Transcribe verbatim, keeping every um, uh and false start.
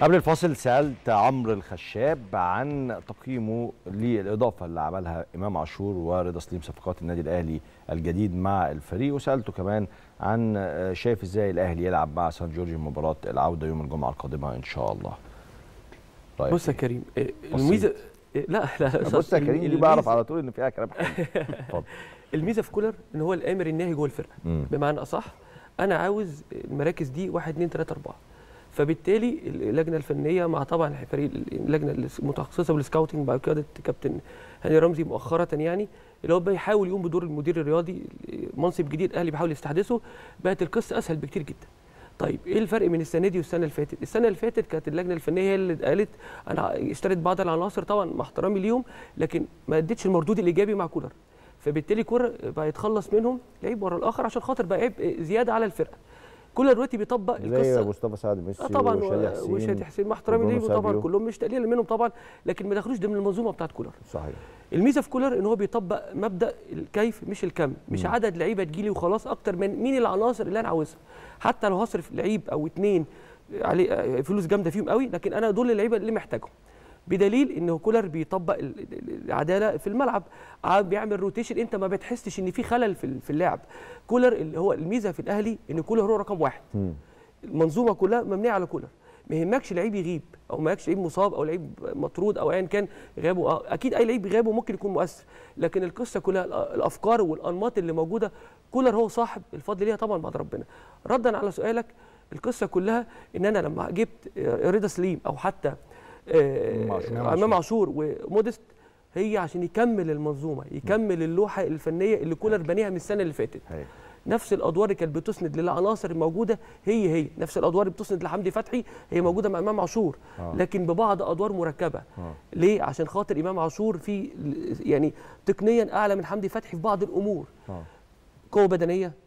قبل الفاصل سألت عمرو الخشاب عن تقييمه للإضافة اللي عملها إمام عاشور ورضا سليم صفقات النادي الأهلي الجديد مع الفريق، وسألته كمان عن شايف إزاي الأهلي يلعب مع سان جورج مباراة العودة يوم الجمعة القادمة إن شاء الله. طيب بص يا كريم الميزة لا لا بص يا كريم دي بعرف على طول إن فيها كلام حلو. اتفضل. الميزة في كولر إن هو الآمر الناهي جوه الفرقة، بمعنى أصح أنا عاوز المراكز دي واحد اتنين تلاتة أربعة، فبالتالي اللجنه الفنيه مع طبعا فريق اللجنه المتخصصه بالسكاوتنج بقياده كابتن هاني رمزي مؤخرا، يعني اللي هو بيحاول يقوم بدور المدير الرياضي، منصب جديد الاهلي بيحاول يستحدثه، بقت القصه اسهل بكتير جدا. طيب ايه الفرق بين السنه دي والسنه اللي فاتت؟ السنه اللي فاتت كانت اللجنه الفنيه هي اللي قالت، انا اشتريت بعض العناصر طبعا مع احترامي ليهم، لكن ما ادتش المردود الايجابي مع كولر، فبالتالي كولر بقى يتخلص منهم لعيب ورا الاخر عشان خاطر بقى عيب زياده على الفرقه. كولر دلوقتي بيطبق القصه زي مصطفى سعد ميسي آه طبعا وشادي حسين مع احترامي ليهم طبعا، كلهم مش تقليل منهم طبعا، لكن ما دخلوش ضمن المنظومه بتاعت كولر. صحيح. الميزه في كولر ان هو بيطبق مبدا الكيف مش الكم، مش م. عدد لعيبه تجيلي وخلاص، اكتر من مين العناصر اللي انا عاوزها، حتى لو هصرف لعيب او اتنين عليه فلوس جامده فيهم قوي، لكن انا دول اللعيبه اللي محتاجهم، بدليل ان كولر بيطبق العداله في الملعب، بيعمل روتيشن انت ما بتحسش ان في خلل في اللعب. كولر اللي هو الميزه في الاهلي ان كولر هو رقم واحد. م. المنظومه كلها مبنيه على كولر، ما يهمكش لعيب يغيب او ما يهمكش لعيب مصاب او لعيب مطرود او ايا كان غيابه، اكيد اي لعيب غيابه ممكن يكون مؤثر، لكن القصه كلها الافكار والانماط اللي موجوده كولر هو صاحب الفضل ليها طبعا بعد ربنا. ردا على سؤالك، القصه كلها ان انا لما جبت رضا سليم او حتى امام عاشور ومودست، هي عشان يكمل المنظومه، يكمل اللوحه الفنيه اللي كولر بنيها من السنه اللي فاتت. هي. نفس الادوار اللي كانت بتسند للعناصر الموجوده هي هي، نفس الادوار اللي بتسند لحمدي فتحي هي موجوده مع امام عاشور، آه. لكن ببعض ادوار مركبه. آه. ليه؟ عشان خاطر امام عاشور في يعني تقنيا اعلى من حمدي فتحي في بعض الامور. آه. قوه بدنيه